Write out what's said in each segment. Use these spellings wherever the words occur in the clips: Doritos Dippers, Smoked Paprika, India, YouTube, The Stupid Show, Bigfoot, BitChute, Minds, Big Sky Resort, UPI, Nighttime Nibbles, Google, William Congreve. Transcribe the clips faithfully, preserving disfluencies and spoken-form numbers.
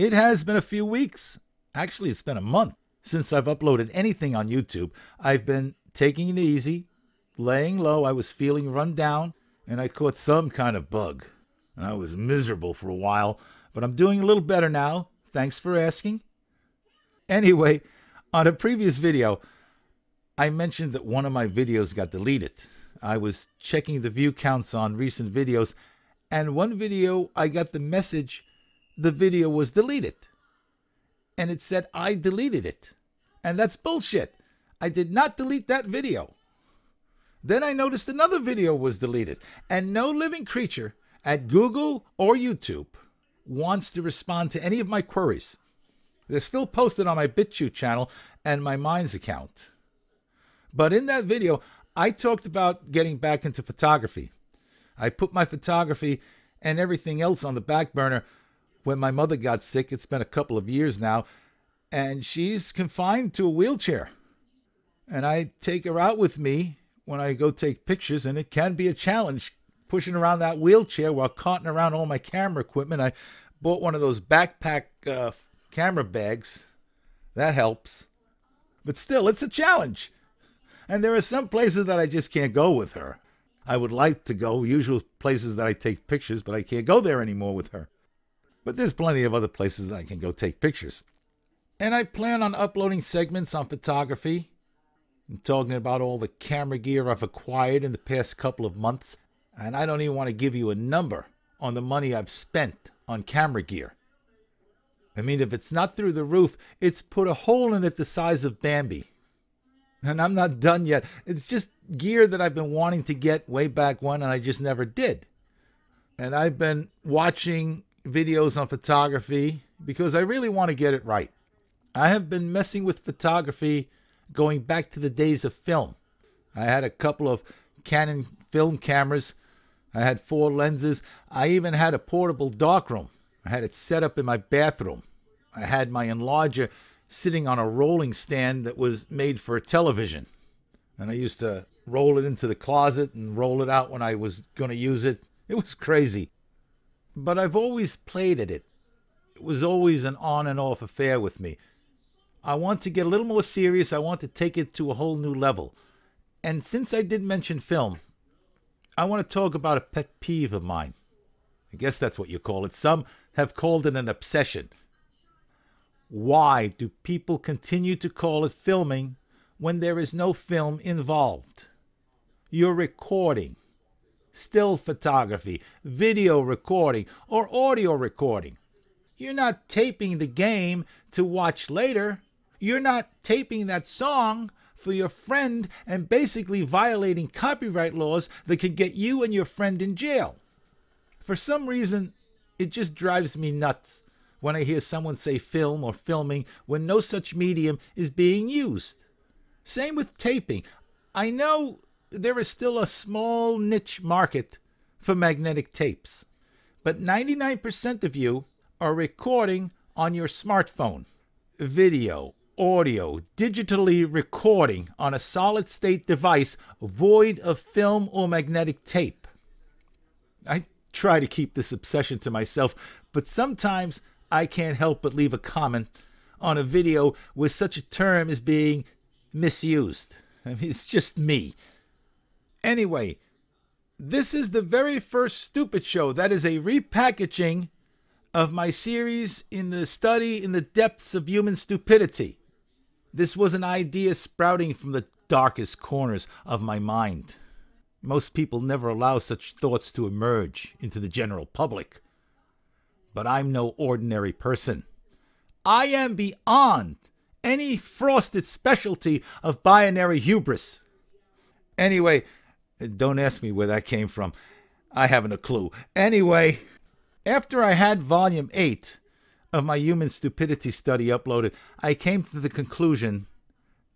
It has been a few weeks. Actually, it's been a month since I've uploaded anything on YouTube. I've been taking it easy, laying low. I was feeling run down, and I caught some kind of bug. And I was miserable for a while, but I'm doing a little better now. Thanks for asking. Anyway, on a previous video, I mentioned that one of my videos got deleted. I was checking the view counts on recent videos, and one video I got the message the video was deleted. And it said I deleted it. And that's bullshit. I did not delete that video. Then I noticed another video was deleted, and no living creature at Google or YouTube wants to respond to any of my queries. They're still posted on my BitChute channel and my Minds account. But in that video, I talked about getting back into photography. I put my photography and everything else on the back burner when my mother got sick. It's been a couple of years now, and she's confined to a wheelchair. And I take her out with me when I go take pictures, and it can be a challenge pushing around that wheelchair while carting around all my camera equipment. I bought one of those backpack uh, camera bags. That helps. But still, it's a challenge. And there are some places that I just can't go with her. I would like to go, usual places that I take pictures, but I can't go there anymore with her. But there's plenty of other places that I can go take pictures. And I plan on uploading segments on photography. I'm talking about all the camera gear I've acquired in the past couple of months. And I don't even want to give you a number on the money I've spent on camera gear. I mean, if it's not through the roof, it's put a hole in it the size of Bambi. And I'm not done yet. It's just gear that I've been wanting to get way back when, and I just never did. And I've been watching videos on photography because I really want to get it right. I have been messing with photography going back to the days of film. I had a couple of Canon film cameras. I had four lenses. I even had a portable darkroom. I had it set up in my bathroom. I had my enlarger sitting on a rolling stand that was made for a television. And I used to roll it into the closet and roll it out when I was going to use it. It was crazy. But I've always played at it. It was always an on and off affair with me. I want to get a little more serious. I want to take it to a whole new level. And since I did mention film, I want to talk about a pet peeve of mine. I guess that's what you call it. Some have called it an obsession. Why do people continue to call it filming when there is no film involved? You're recording, still photography, video recording, or audio recording. You're not taping the game to watch later. You're not taping that song for your friend and basically violating copyright laws that could get you and your friend in jail. For some reason, it just drives me nuts when I hear someone say film or filming when no such medium is being used. Same with taping. I know there is still a small niche market for magnetic tapes, but ninety-nine percent of you are recording on your smartphone. Video, audio, digitally recording on a solid-state device void of film or magnetic tape. I try to keep this obsession to myself, but sometimes I can't help but leave a comment on a video where such a term is being misused. I mean, it's just me. Anyway, this is the very first Stupid Show. That is a repackaging of my series in the study in the depths of human stupidity. This was an idea sprouting from the darkest corners of my mind. Most people never allow such thoughts to emerge into the general public. But I'm no ordinary person. I am beyond any frosted specialty of binary hubris. Anyway, don't ask me where that came from. I haven't a clue. Anyway, after I had Volume eight of my Human Stupidity study uploaded, I came to the conclusion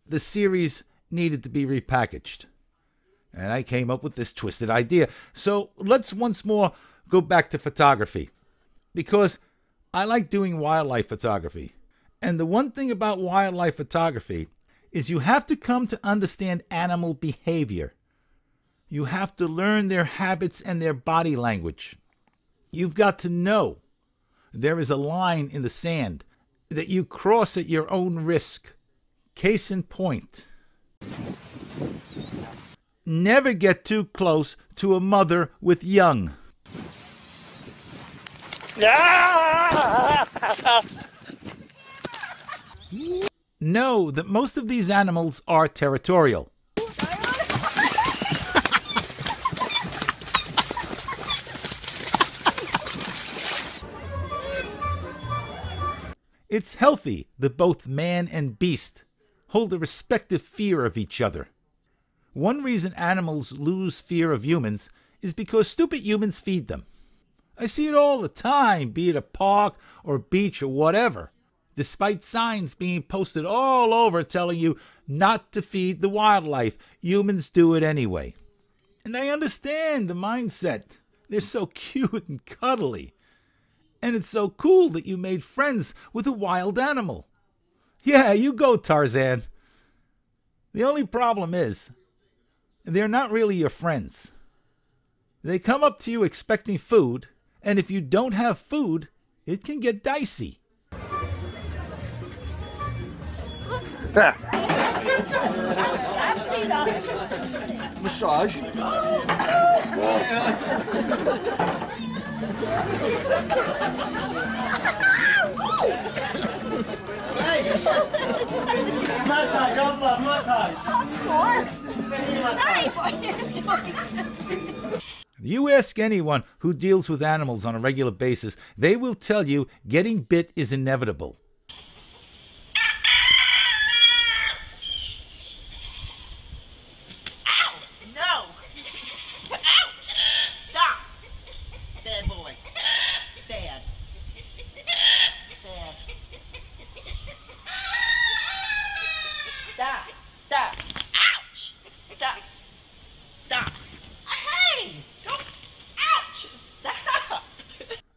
the series needed to be repackaged. And I came up with this twisted idea. So let's once more go back to photography, because I like doing wildlife photography. And the one thing about wildlife photography is you have to come to understand animal behavior. You have to learn their habits and their body language. You've got to know there is a line in the sand that you cross at your own risk. Case in point. Never get too close to a mother with young. Know that most of these animals are territorial. It's healthy that both man and beast hold a respective fear of each other. One reason animals lose fear of humans is because stupid humans feed them. I see it all the time, be it a park or a beach or whatever, despite signs being posted all over telling you not to feed the wildlife. Humans do it anyway. And I understand the mindset. They're so cute and cuddly. And it's so cool that you made friends with a wild animal. Yeah, you go, Tarzan. The only problem is, they're not really your friends. They come up to you expecting food, and if you don't have food, it can get dicey. Massage. Massage, up, massage. Oh, you ask anyone who deals with animals on a regular basis, they will tell you getting bit is inevitable.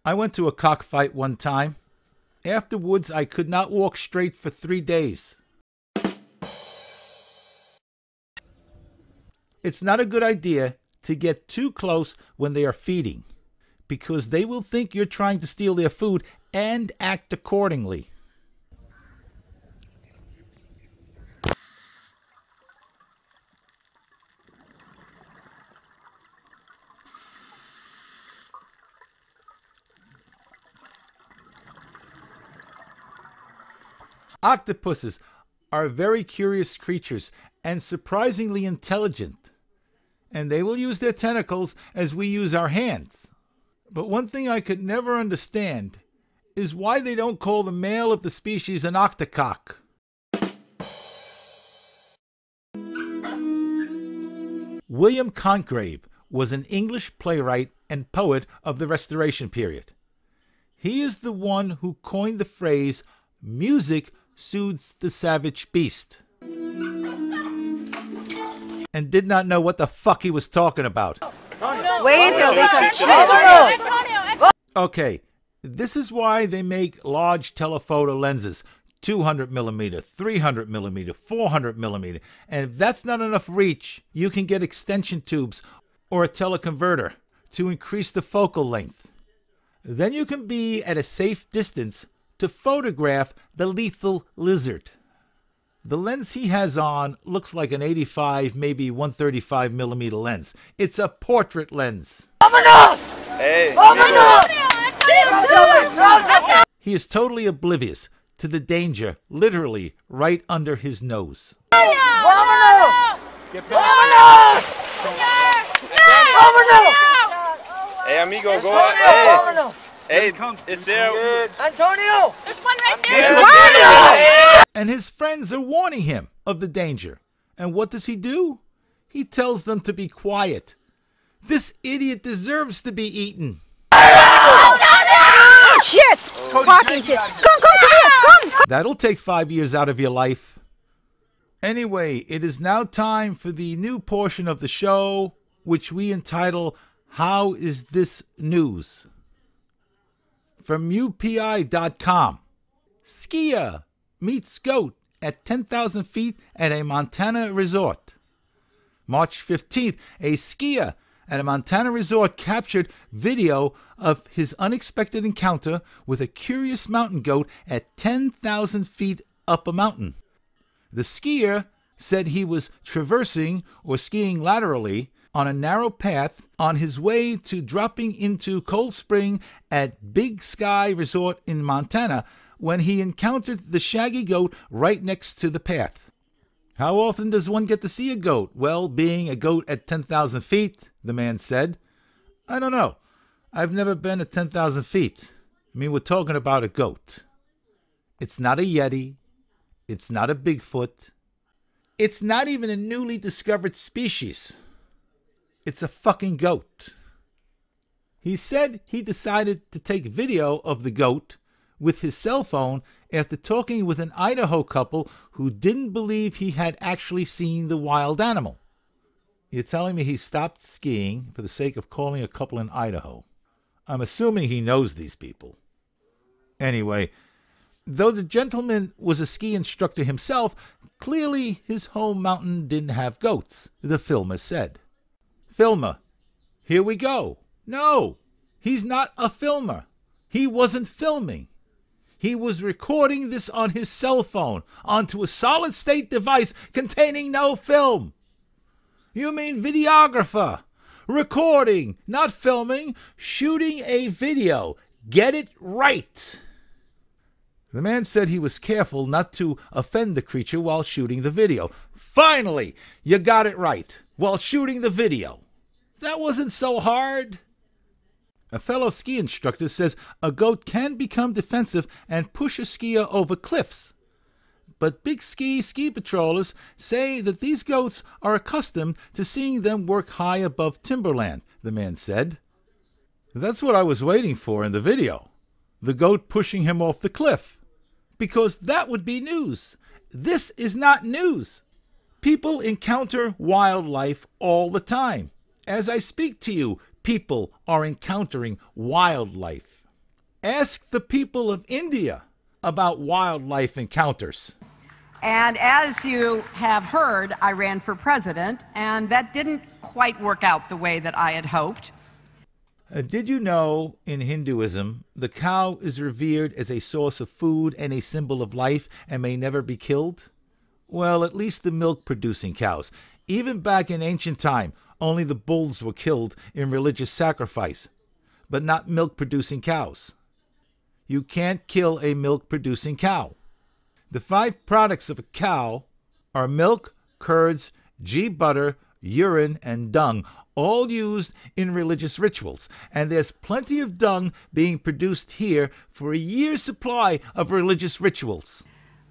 I went to a cockfight one time. Afterwards, I could not walk straight for three days. It's not a good idea to get too close when they are feeding, because they will think you're trying to steal their food and act accordingly. Octopuses are very curious creatures and surprisingly intelligent, and they will use their tentacles as we use our hands. But one thing I could never understand is why they don't call the male of the species an octocock. William Congreve was an English playwright and poet of the Restoration period. He is the one who coined the phrase, "Music soothes the savage beast," and did not know what the fuck he was talking about. Wait until they come. Okay, this is why they make large telephoto lenses, two hundred millimeter, three hundred millimeter, four hundred millimeter, and if that's not enough reach, you can get extension tubes or a teleconverter to increase the focal length. Then you can be at a safe distance to photograph the lethal lizard. The lens he has on looks like an eighty-five, maybe one thirty-five millimeter lens. It's a portrait lens. Vamonos! Hey. Vamonos! He is totally oblivious to the danger, literally right under his nose. Vamonos! Vamonos! Vamonos! Hey, amigo, go out. Hey. Hey, it's there. Antonio! There's one right there! And his friends are warning him of the danger. And what does he do? He tells them to be quiet. This idiot deserves to be eaten. Oh, shit! Fucking shit. Come, come, come, come! That'll take five years out of your life. Anyway, it is now time for the new portion of the show, which we entitle, How Is This News? From U P I dot com, skier meets goat at ten thousand feet at a Montana resort. March fifteenth, a skier at a Montana resort captured video of his unexpected encounter with a curious mountain goat at ten thousand feet up a mountain. The skier said he was traversing or skiing laterally on a narrow path on his way to dropping into Cold Spring at Big Sky Resort in Montana when he encountered the shaggy goat right next to the path. How often does one get to see a goat? Well, being a goat at ten thousand feet, the man said. I don't know. I've never been at ten thousand feet. I mean, we're talking about a goat. It's not a Yeti. It's not a Bigfoot. It's not even a newly discovered species. It's a fucking goat. He said he decided to take video of the goat with his cell phone after talking with an Idaho couple who didn't believe he had actually seen the wild animal. You're telling me he stopped skiing for the sake of calling a couple in Idaho. I'm assuming he knows these people. Anyway, though the gentleman was a ski instructor himself, clearly his home mountain didn't have goats, the filmer said. Filmer, here we go. No, he's not a filmer. He wasn't filming. He was recording this on his cell phone onto a solid-state device containing no film. You mean videographer. Recording, not filming, shooting a video. Get it right. The man said he was careful not to offend the creature while shooting the video. Finally, you got it right, while shooting the video. That wasn't so hard. A fellow ski instructor says a goat can become defensive and push a skier over cliffs. But Big Sky ski patrollers say that these goats are accustomed to seeing them work high above timberland, the man said. That's what I was waiting for in the video, the goat pushing him off the cliff, because that would be news. This is not news. People encounter wildlife all the time. As I speak to you, people are encountering wildlife. Ask the people of India about wildlife encounters. And as you have heard, I ran for president, and that didn't quite work out the way that I had hoped. Uh, did you know in Hinduism, the cow is revered as a source of food and a symbol of life and may never be killed? Well, at least the milk-producing cows. Even back in ancient time, only the bulls were killed in religious sacrifice, but not milk-producing cows. You can't kill a milk-producing cow. The five products of a cow are milk, curds, ghee butter, urine, and dung, all used in religious rituals. And there's plenty of dung being produced here for a year's supply of religious rituals.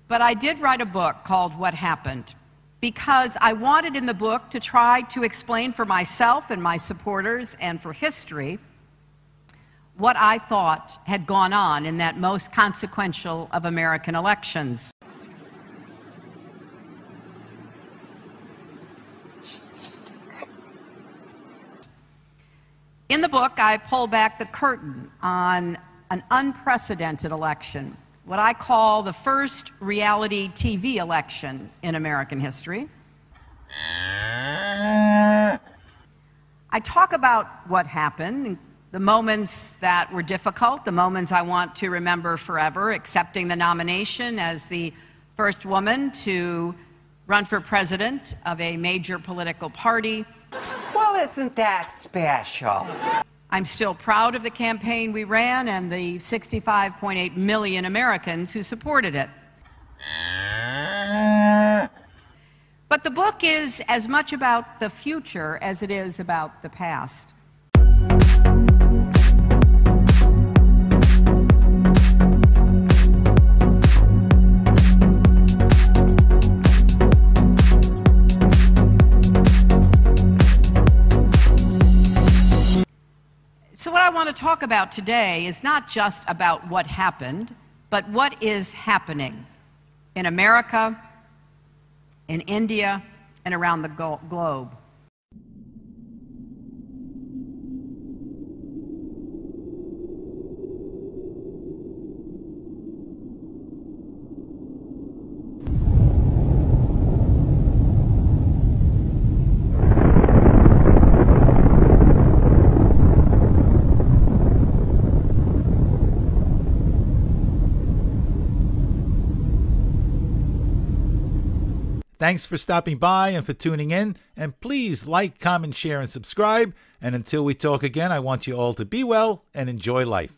But I did write a book called What Happened, because I wanted in the book to try to explain for myself and my supporters and for history what I thought had gone on in that most consequential of American elections. In the book, I pull back the curtain on an unprecedented election, what I call the first reality T V election in American history. I talk about what happened, the moments that were difficult, the moments I want to remember forever, accepting the nomination as the first woman to run for president of a major political party. Well, isn't that special? I'm still proud of the campaign we ran and the sixty-five point eight million Americans who supported it. But the book is as much about the future as it is about the past. So what I want to talk about today is not just about what happened, but what is happening in America, in India, and around the globe. Thanks for stopping by and for tuning in, and please like, comment, share, and subscribe. And until we talk again, I want you all to be well and enjoy life.